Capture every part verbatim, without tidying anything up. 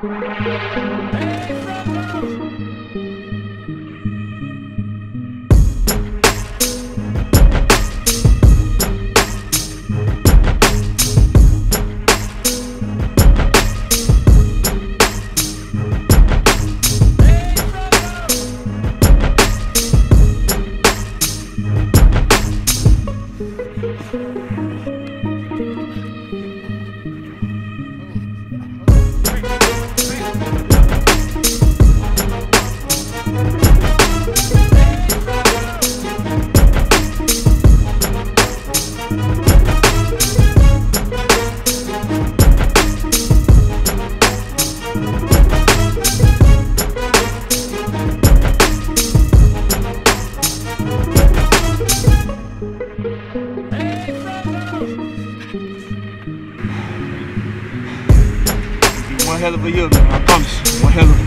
One hell of a year, man, I promise you. One hell of a year.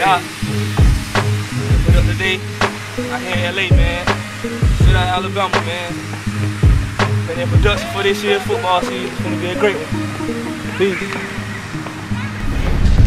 Out. Put up today, out here in L A, man. Shit out of Alabama, man. And in production for this year's football season, it's gonna be a great one. Peace.